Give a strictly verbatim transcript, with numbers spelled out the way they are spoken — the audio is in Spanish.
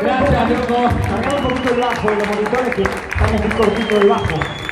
Gracias, amigos. Arrancamos un poquito el bajo y los monitores que estamos muy cortitos el bajo.